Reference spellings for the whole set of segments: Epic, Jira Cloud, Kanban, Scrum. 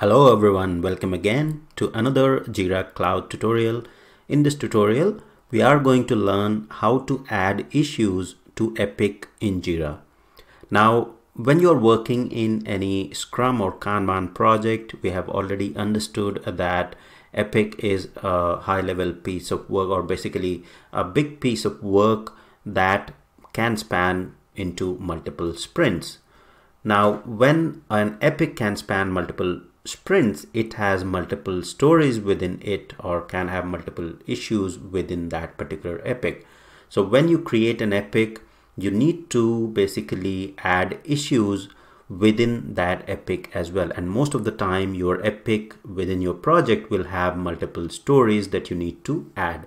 Hello everyone, welcome again to another Jira Cloud tutorial. In this tutorial, we are going to learn how to add issues to Epic in Jira. Now, when you're working in any Scrum or Kanban project, we have already understood that Epic is a high-level piece of work, or basically a big piece of work that can span into multiple sprints. Now, when an Epic can span multiple sprints, it has multiple stories within it, or can have multiple issues within that particular epic. So when you create an epic, you need to basically add issues within that epic as well. And most of the time, your epic within your project will have multiple stories that you need to add.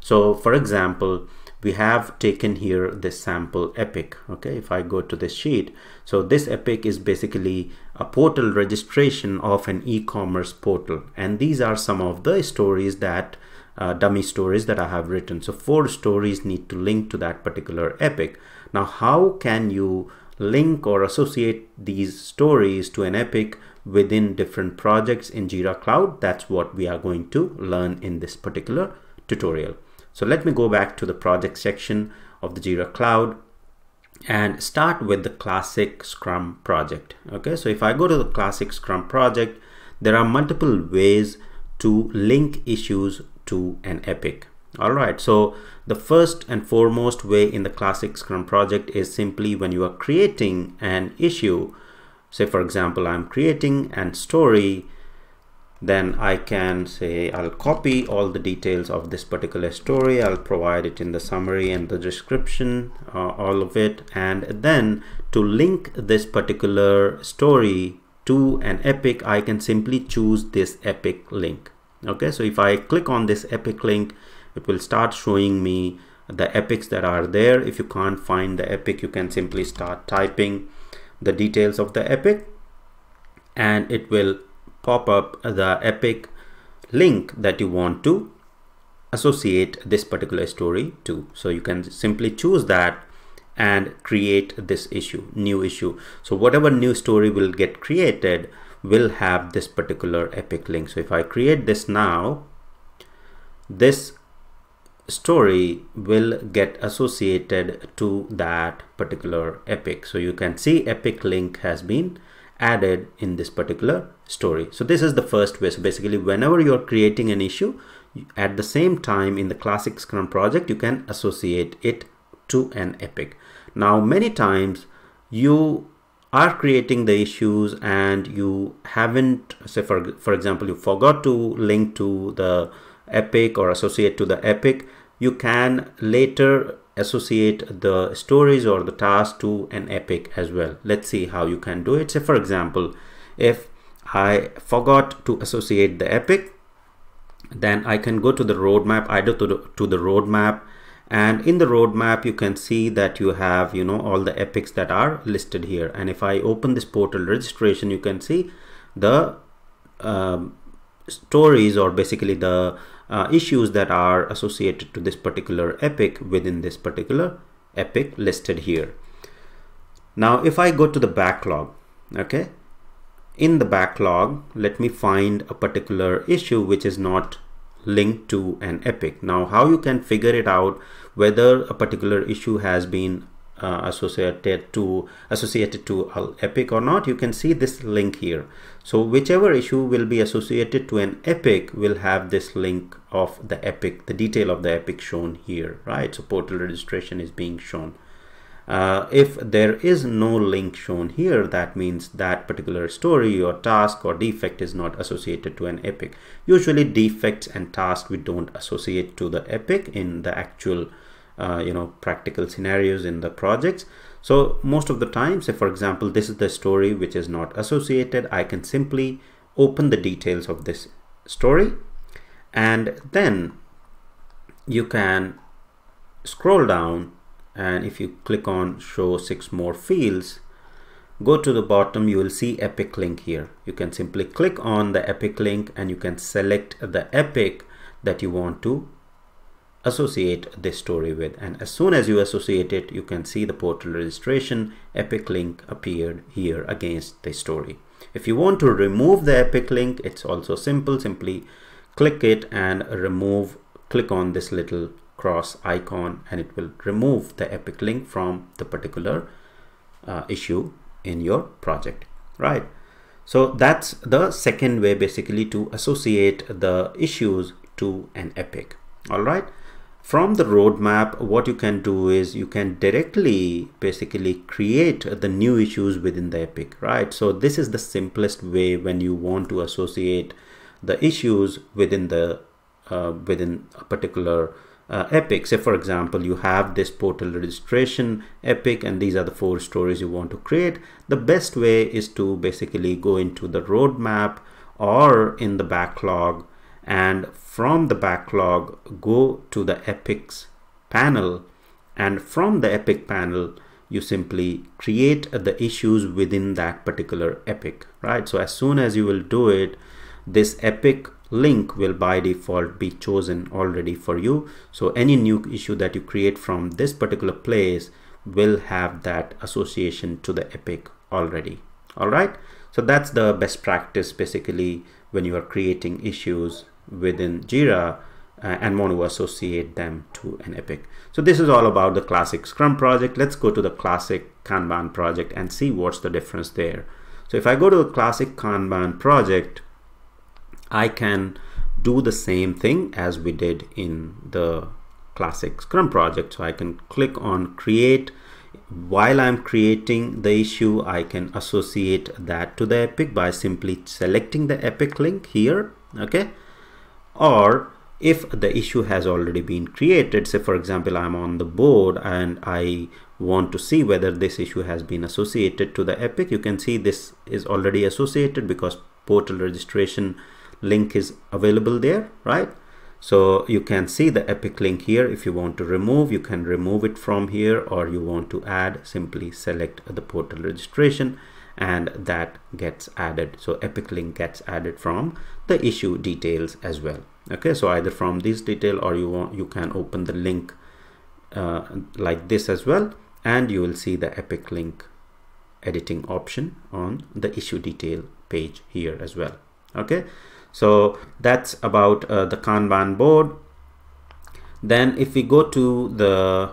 So for example, we have taken here this sample epic. Okay, if I go to this sheet, so this epic is basically a portal registration of an e-commerce portal. And these are some of the stories that, dummy stories that I have written. So 4 stories need to link to that particular epic. Now, how can you link or associate these stories to an epic within different projects in Jira Cloud? That's what we are going to learn in this particular tutorial. So let me go back to the project section of the Jira Cloud and start with the classic Scrum project. Okay, so if I go to the classic Scrum project, there are multiple ways to link issues to an epic. All right, so the first and foremost way in the classic Scrum project is simply when you are creating an issue. Say, for example, I'm creating an story. Then I can say I'll copy all the details of this particular story. I'll provide it in the summary and the description, all of it. And then to link this particular story to an epic, I can simply choose this epic link. Okay, so if I click on this epic link, it will start showing me the epics that are there. If you can't find the epic, you can simply start typing the details of the epic and it will pop up the epic link that you want to associate this particular story to. So you can simply choose that and create this issue, new issue. So whatever new story will get created will have this particular epic link. So if I create this now, this story will get associated to that particular epic. So you can see epic link has been added in this particular story. So this is the first way. So basically, whenever you're creating an issue, at the same time in the classic Scrum project, you can associate it to an epic. Now, many times you are creating the issues and you haven't, say for example, you forgot to link to the epic or associate to the epic. You can later associate the stories or the tasks to an epic as well. Let's see how you can do it. Say for example, if I forgot to associate the epic, then I can go to the roadmap, either to the roadmap, and in the roadmap you can see that you have, you know, all the epics that are listed here. And if I open this portal registration, you can see the stories, or basically the issues that are associated to this particular epic within this particular epic listed here. Now, if I go to the backlog, okay, in the backlog, let me find a particular issue which is not linked to an epic. Now, how you can figure it out whether a particular issue has been associated to an epic or not, you can see this link here. So whichever issue will be associated to an epic will have this link of the epic, the detail of the epic shown here, right? So portal registration is being shown. If there is no link shown here, that means that particular story or task or defect is not associated to an epic. Usually defects and tasks we don't associate to the epic in the actual practical scenarios in the projects. So most of the time, say for example, this is the story which is not associated. I can simply open the details of this story, and then you can scroll down, and if you click on show 6 more fields, go to the bottom, you will see epic link here. You can simply click on the epic link and you can select the epic that you want to associate this story with, and as soon as you associate it, you can see the portal registration epic link appeared here against the story. If you want to remove the Epic link, it's also simple. Simply click it and remove, click on this little cross icon, and it will remove the Epic link from the particular issue in your project, right? So that's the second way basically to associate the issues to an Epic. All right. From the roadmap, what you can do is you can directly basically create the new issues within the Epic, right? So this is the simplest way when you want to associate the issues within the within a particular Epic. Say for example, you have this portal registration Epic, and these are the 4 stories you want to create. The best way is to basically go into the roadmap or in the backlog, and from the backlog go to the Epics panel, and from the Epic panel you simply create the issues within that particular Epic, right? So as soon as you will do it, this Epic link will by default be chosen already for you. So any new issue that you create from this particular place will have that association to the Epic already. All right, so that's the best practice basically when you are creating issues within Jira and want to associate them to an Epic. So this is all about the classic Scrum project. Let's go to the classic Kanban project and see what's the difference there. So if I go to the classic Kanban project, I can do the same thing as we did in the classic Scrum project. So I can click on create. While I'm creating the issue, I can associate that to the Epic by simply selecting the Epic link here, okay? Or if the issue has already been created, say for example, I'm on the board and I want to see whether this issue has been associated to the Epic, you can see this is already associated because portal registration link is available there, right? So you can see the Epic link here. If you want to remove, you can remove it from here, or you want to add, simply select the portal registration and that gets added. So Epic link gets added from the issue details as well. Okay, so either from this detail, or you can open the link like this as well, and you will see the Epic link editing option on the issue detail page here as well. Okay. So that's about the Kanban board. Then if we go to the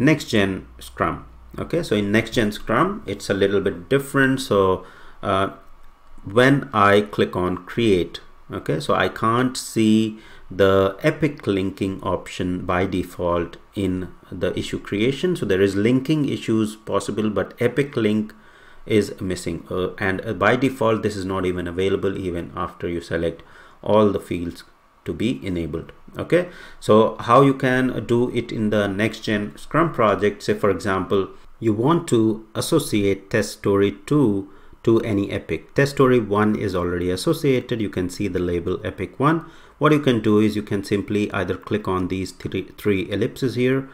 next gen Scrum, okay, so in next gen Scrum, it's a little bit different. So when I click on create, okay, so I can't see the Epic linking option by default in the issue creation. So there is linking issues possible, but Epic link is missing, and by default this is not even available even after you select all the fields to be enabled. Okay, so how you can do it in the next gen Scrum project, say for example you want to associate test story 2 to any Epic. Test story 1 is already associated, you can see the label Epic 1. What you can do is you can simply either click on these three ellipses here,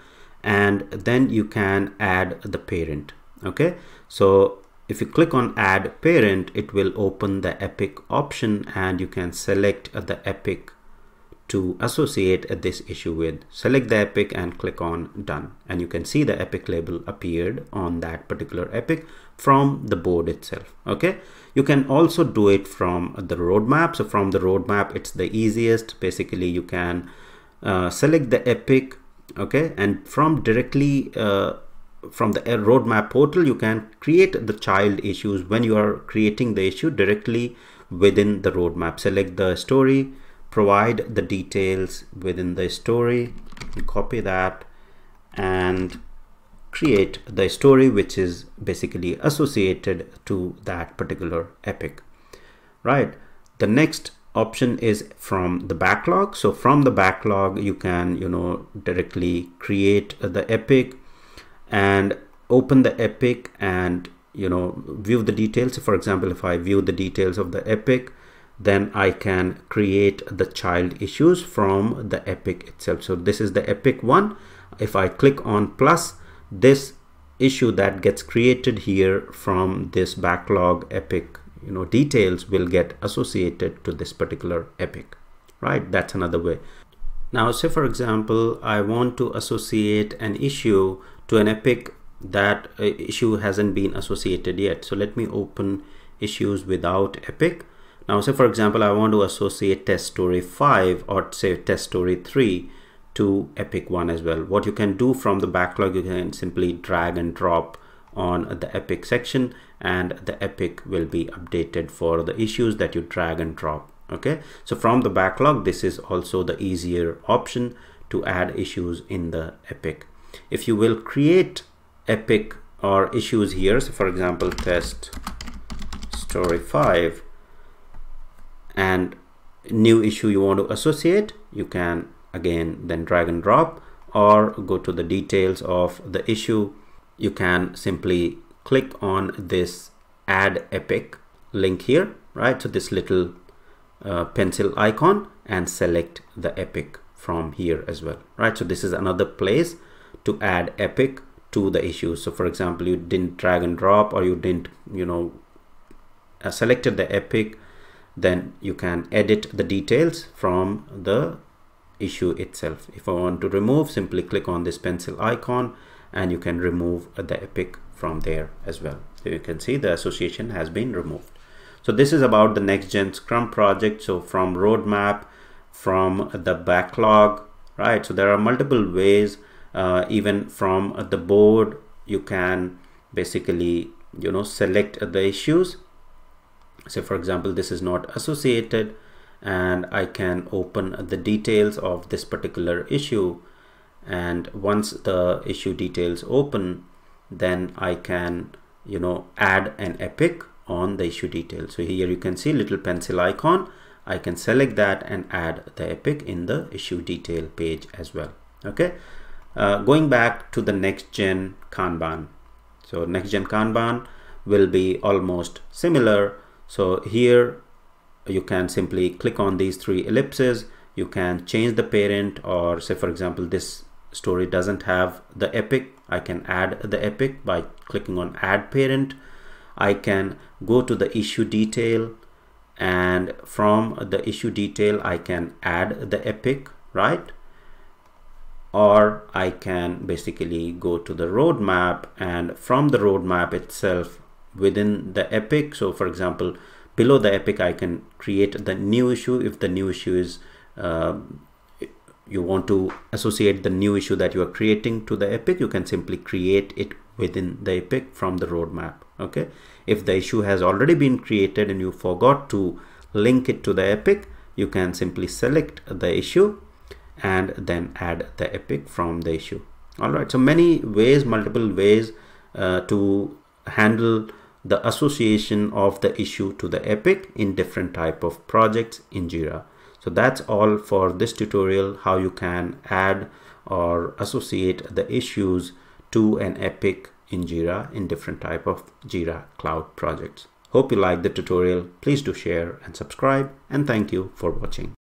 and then you can add the parent. Okay, so if you click on add parent, it will open the Epic option and you can select the Epic to associate this issue with. Select the Epic and click on done, and you can see the Epic label appeared on that particular Epic from the board itself. Okay, you can also do it from the roadmap. So from the roadmap, it's the easiest. Basically you can select the Epic, okay, and from directly from the roadmap portal you can create the child issues. When you are creating the issue directly within the roadmap, select the story, provide the details within the story, copy that and create the story which is basically associated to that particular Epic, right? The next option is from the backlog. So from the backlog you can, you know, directly create the Epic and open the Epic and, you know, view the details. For example, if I view the details of the Epic, then I can create the child issues from the Epic itself. So this is the Epic one. If I click on plus, this issue that gets created here from this backlog Epic, you know, details will get associated to this particular Epic, right? That's another way. Now say for example, I want to associate an issue to an Epic that issue hasn't been associated yet. So let me open issues without Epic. Now, say for example, I want to associate test story 5 or say test story 3 to Epic 1 as well. What you can do from the backlog, you can simply drag and drop on the Epic section, and the Epic will be updated for the issues that you drag and drop. Okay, so from the backlog, this is also the easier option to add issues in the Epic. If you will create Epic or issues here, so for example, test story 5 and new issue you want to associate, you can again then drag and drop or go to the details of the issue. You can simply click on this add Epic link here, right? So this little pencil icon, and select the Epic from here as well, right? So this is another place to add Epic to the issue. So for example, you didn't drag and drop, or you didn't, you know, selected the Epic, then you can edit the details from the issue itself. If I want to remove, simply click on this pencil icon and you can remove the Epic from there as well. So you can see the association has been removed. So this is about the next gen Scrum project. So from roadmap, from the backlog, right? So there are multiple ways, even from the board, you can basically, you know, select the issues. So for example, this is not associated, and I can open the details of this particular issue. And once the issue details open, then I can, you know, add an Epic on the issue detail. So here you can see little pencil icon. I can select that and add the Epic in the issue detail page as well. Okay, going back to the next gen Kanban. So next gen Kanban will be almost similar. So here you can simply click on these three ellipses. You can change the parent, or say for example, this story doesn't have the Epic. I can add the Epic by clicking on add parent. I can go to the issue detail, and from the issue detail, I can add the Epic, right? Or I can basically go to the roadmap, and from the roadmap itself within the Epic. So for example, below the Epic, I can create the new issue. If the new issue is, you want to associate the new issue that you are creating to the Epic, you can simply create it within the Epic from the roadmap. Okay, if the issue has already been created and you forgot to link it to the Epic, you can simply select the issue and then add the Epic from the issue. All right, so many ways, multiple ways to handle the association of the issue to the Epic in different type of projects in Jira. So that's all for this tutorial, how you can add or associate the issues to an Epic in Jira in different type of Jira Cloud projects. Hope you liked the tutorial. Please do share and subscribe, and thank you for watching.